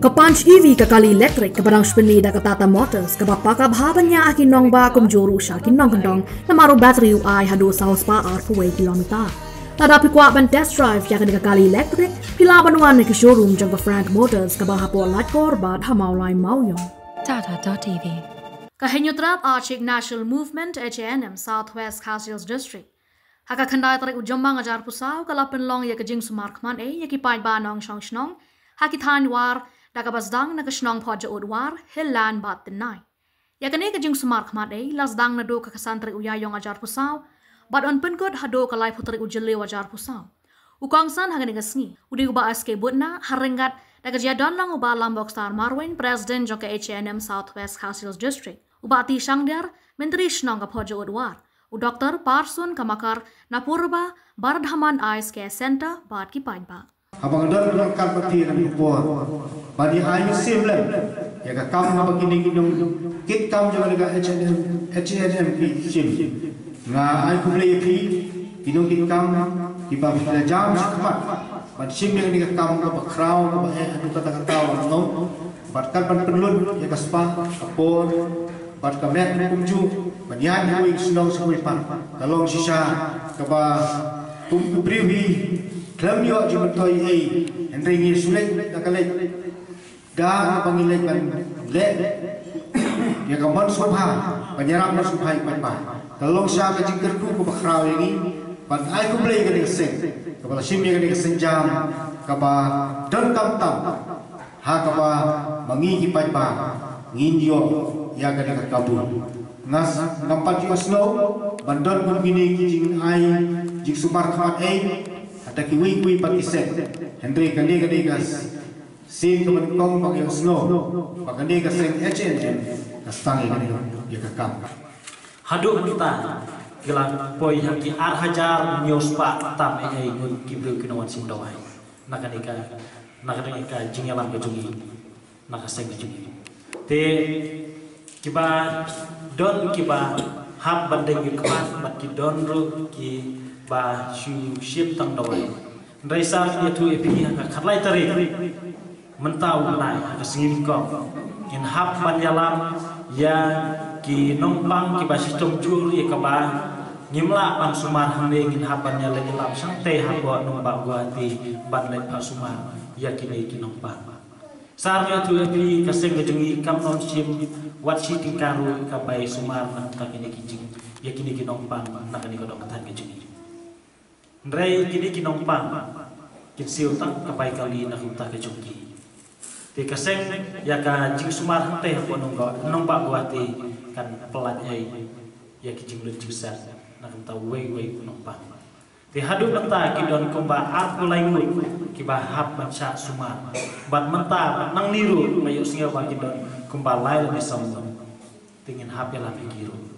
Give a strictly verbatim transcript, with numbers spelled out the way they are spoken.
Kapanch E V kakali electric kabarang shpenida katata motors kabapaka bhabanya akin nong ba kumjuru sya akin nong kendong na maro battery U I hadosa horsepower per kilometer. Tadapi kwa ban test drive yakin kakali electric pilaban wan ke showroom jang ba Frank Motors kabahapo lat korbat hamaulai mauyon. Tata dot T V Kahenyutrap Archik National Movement H A N M Southwest Khasi's District. Haka khandai tarik ujombang ajar pusau kalapen long ya kejing sumarkman e ya kipai banong shong shnong haki than war dakabasdang na kashnong poja odwar hillan bat tenai. Ya kene kejing sumarkman e lasdang na do kakasantri uyayong ajar pusau bat on penkut hado kalai putri ujelew ajar pusau. Ukongsan haka negasni udi uba aske butna harengat dakajadon lang uba lambok star marwin president joka H A N M Southwest Khasi's District. Ubati Shangdar, Menteri Shnong Kaphoja Udwar, U Doctor Parsun Kamakar Napurba, Bardhaman Eyes Care Center, Bad Kipainba. Habang dal dal kalpati ng upo, badi ayu simple, yaga kam na bagini ginong kit kam jaga ng H N M H N M P sim, na ay kumlay pi ginong kit kam iba pala jam sakpat, badi sim yung ng kam na bakraw na bahe ano katakataw ano, bad kalpan perlun yaga spa apor. Bat kamet kumju banyan hui sunong sui pan kalong sisa kaba kum priwi klam yo jumtoi ei endringi sulet dakale da bangile ban le ya kamon subha banyaram na subhai pan pa kalong sa ka jingterku ko bakraw ini pan ai ko play ka sing kaba sim ni ka sing jam kaba don kam tam ha kaba mangi ki pan pa ngindio ya kada kabur nas nampat slow bandon begini jing ai jing sumar khat ai ada ki wi wi patisek hendri kali kali gas sin kemen kong pakai slow pakani ka sing H N M kastang ini ya kakam hadu kita gelang poi haki ar hajar nyospa tam ai gun kibru kinawan sindong ai nakanika nakanika jingalam kejungi nakaseng kejungi te kiba don kiba hab bandeng kwan bat ki don ru ki ba shu ship tang dawai raisa ni tu epi ka khatlai tari mentau nai ka singin ko in hab ban yalam ya ki nompang ki ba sistem juri ka ba ngimla pan sumar hande ngin hab ban yalam lam sang te ha ko nomba guati ban lai pa sumar ya ki nei ki nompang sarnya tu epi ka sing jengi kam non sim watsi tingkaru kabai sumar nang kini kijing ya kini kinompang nang kini kodok katan kijing ndrei kini kinompang kin siutang kabai kali nang uta kijungi te kaseng ya ka jing sumar teh ponong nompak guati kan pelat ai ya kijing lu jusa nang ta wei wei kinompang te hadu menta kidon komba aku laingu kiba hab baca sumar bat menta nang niru mayu singa kidon kumbalai lebih sombong, tingin H P lah pikiru.